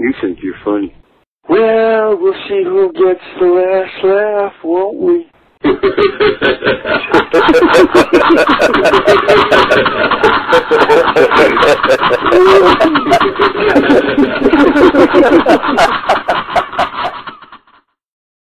You think you're funny. Well, we'll see who gets the last laugh, won't we?